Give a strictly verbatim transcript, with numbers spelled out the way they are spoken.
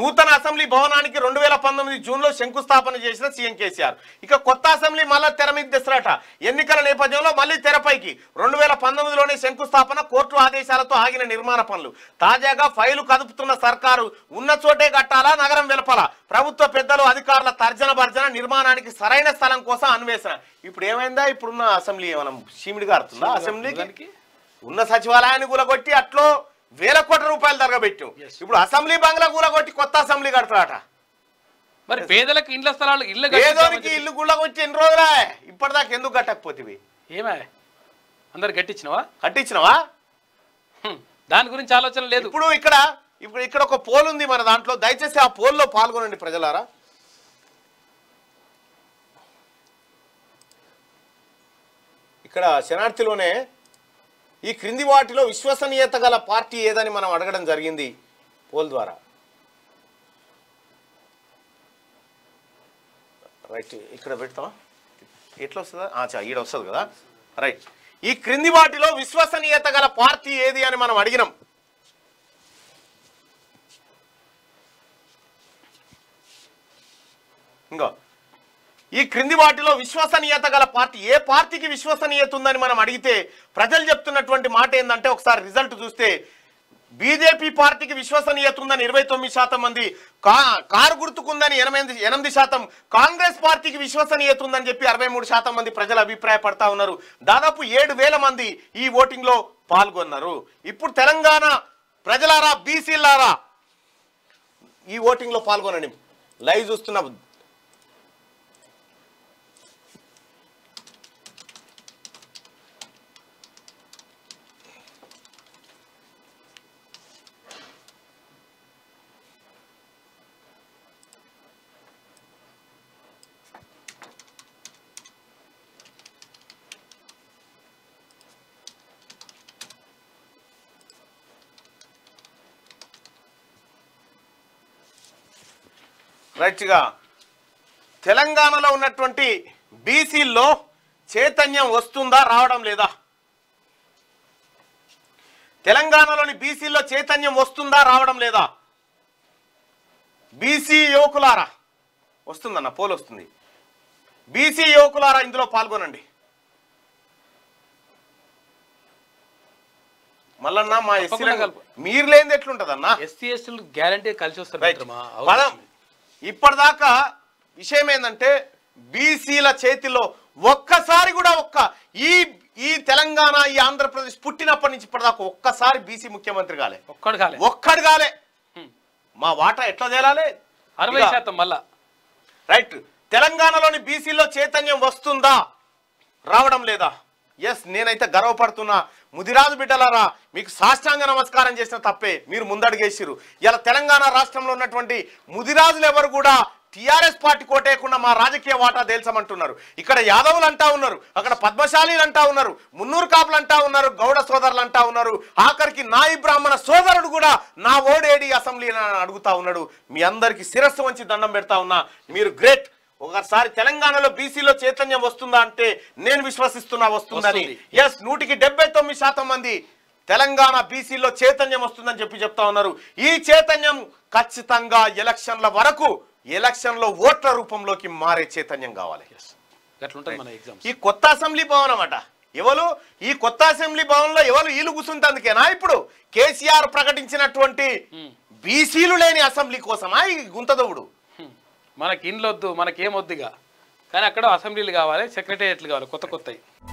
నూతన అసెంబ్లీ భవనానికి రెండు వేల పంతొమ్మిది జూన్ లో శంకుస్థాపన చేసిన సీఎం కేసీఆర్. ఇక కొత్త అసెంబ్లీ మళ్ళా తెర మీద దసరాట. ఎన్నికల నేపథ్యంలో మళ్ళీ తెరపైకి రెండు వేల పంతొమ్మిది లోనే శంకుస్థాపన, కోర్టు ఆదేశాలతో ఆగిన నిర్మాణ పనులు. తాజాగా ఫైలు కదుపుతున్న సర్కారు ఉన్న చోటే కట్టాలా, నగరం వెలపాలా? ప్రభుత్వ పెద్దలు అధికారుల తర్జన భర్జన, నిర్మాణానికి సరైన స్థలం కోసం అన్వేషణ. ఇప్పుడు ఏమైందా, ఇప్పుడున్న అసెంబ్లీ ఏమన్నా చీమిడిగా అడుతుందా? అసెంబ్లీకి ఉన్న సచివాలయాన్ని కూలగొట్టి అట్లో వేల కోట్ల రూపాయలు తరగబెట్టాం. ఇప్పుడు అసెంబ్లీ బంగ్లా కూలగొట్టి కొత్త అసెంబ్లీ కడతారట. మరి పేదలకు ఇండ్ల స్థలాలు, ఇల్లు పేదోనికి ఇల్లు కూలగొచ్చి ఎన్ని రోజులా? ఇప్పటిదాకా ఎందుకు కట్టకపోతే? ఏమే అందరు కట్టించినవా కట్టించినవా దాని గురించి ఆలోచన లేదు. ఇప్పుడు ఇక్కడ ఇప్పుడు ఇక్కడ ఒక పోల్ ఉంది మన దాంట్లో, దయచేసి ఆ పోల్లో పాల్గొనండి ప్రజలారా. ఇక్కడ శనార్థిలోనే ఈ క్రింది వాటిలో విశ్వసనీయత గల పార్టీ ఏదని మనం అడగడం జరిగింది పోల్ ద్వారా. రైట్, ఇక్కడ పెడతావా? ఎట్లా వస్తుందా? చా ఈడ వస్తుంది కదా. రైట్, ఈ క్రింది వాటిలో విశ్వసనీయత గల పార్టీ ఏది అని మనం అడిగినాం. ఇంకో ఈ క్రింది వాటిలో విశ్వసనీయత గల పార్టీ, ఏ పార్టీకి విశ్వసనీయత ఉందని మనం అడిగితే ప్రజలు చెప్తున్నటువంటి మాట ఏంటంటే, ఒకసారి రిజల్ట్ చూస్తే బీజేపీ పార్టీకి విశ్వసనీయత ఉందని ఇరవై తొమ్మిది శాతం మంది, కా కారు గుర్తుకుందని ఎనిమిది ఎనిమిది శాతం కాంగ్రెస్ పార్టీకి విశ్వసనీయత ఉందని చెప్పి అరవై మూడు శాతం మంది ప్రజలు అభిప్రాయపడతా ఉన్నారు. దాదాపు ఏడు వేల మంది ఈ ఓటింగ్లో పాల్గొన్నారు. ఇప్పుడు తెలంగాణ ప్రజలారా, బీసీలారా, ఈ ఓటింగ్లో పాల్గొనండి. లైవ్ చూస్తున్న రైట్గా తెలంగాణలో ఉన్నటువంటి బీసీల్లో చైతన్యం వస్తుందా, రావడం లేదా? తెలంగాణలోని బీసీల్లో చైతన్యం వస్తుందా, రావడం లేదా? బీసీ యువకులారా, వస్తుందన్న పోల్ వస్తుంది. బీసీ యువకులారా ఇందులో పాల్గొనండి. మళ్ళన్నా మా ఎస్సీ మీరు లేనిది ఎట్లుంటదన్నా? ఎస్సీ ఎస్టీలు గ్యారంటీ కలిసి వస్తారు. ఇప్పటిదాకా విషయం ఏంటంటే బీసీల చేతిలో ఒక్కసారి కూడా ఒక్క ఈ ఈ తెలంగాణ, ఈ ఆంధ్రప్రదేశ్ పుట్టినప్పటి నుంచి ఇప్పటిదాకా ఒక్కసారి బీసీ ముఖ్యమంత్రి కాలే, ఒక్కడు కాలే, ఒక్కడు కాలే. మా వాటా ఎట్లా తేలాలి? అరవై శాతం మళ్ళా. రైట్, తెలంగాణలోని బీసీలో చైతన్యం వస్తుందా, రావడం లేదా? ఎస్, నేనైతే గర్వపడుతున్నా. ముదిరాజు బిడ్డలారా, మీకు సాష్టాంగ నమస్కారం చేసిన తప్పే, మీరు ముందడుగేసిరు. ఇలా తెలంగాణ రాష్ట్రంలో ఉన్నటువంటి ముదిరాజులు ఎవరు కూడా టీఆర్ఎస్ పార్టీ కోటేయకుండా మా రాజకీయ వాటా తేల్చమంటున్నారు. ఇక్కడ యాదవులు అంటా ఉన్నారు, అక్కడ పద్మశాలీలు అంటా ఉన్నారు, మున్నూరు కాపులు అంటా ఉన్నారు, గౌడ సోదరులు అంటా ఉన్నారు, ఆఖరికి నాయి బ్రాహ్మణ సోదరుడు కూడా నా ఓడేడి అసెంబ్లీ అడుగుతా ఉన్నాడు. మీ అందరికీ శిరస్సు వంచి దండం పెడతా ఉన్నా, మీరు గ్రేట్. ఒకసారి తెలంగాణలో బీసీలో చైతన్యం వస్తుందా అంటే నేను విశ్వసిస్తున్నా వస్తుందని. ఎస్, నూటికి డెబ్బై తొమ్మిది శాతం మంది తెలంగాణ బీసీలో చైతన్యం వస్తుందని చెప్పి చెప్తా ఉన్నారు. ఈ చైతన్యం ఖచ్చితంగా ఎలక్షన్ల వరకు, ఎలక్షన్లో ఓట్ల రూపంలోకి మారే చైతన్యం కావాలి. ఈ కొత్త అసెంబ్లీ భవనం అట ఎవరు? ఈ కొత్త అసెంబ్లీ భవనంలో ఎవరు వీళ్ళు కూర్చుంటందుకేనా ఇప్పుడు కేసీఆర్ ప్రకటించినటువంటి బీసీలు లేని అసెంబ్లీ కోసమా ఈ గుంతదవుడు? మనకి ఇండ్లొద్దు, మనకేమొద్దుగా, కానీ అక్కడ అసెంబ్లీలు కావాలి, సెక్రటేరియట్లు కావాలి, కొత్త కొత్తవి.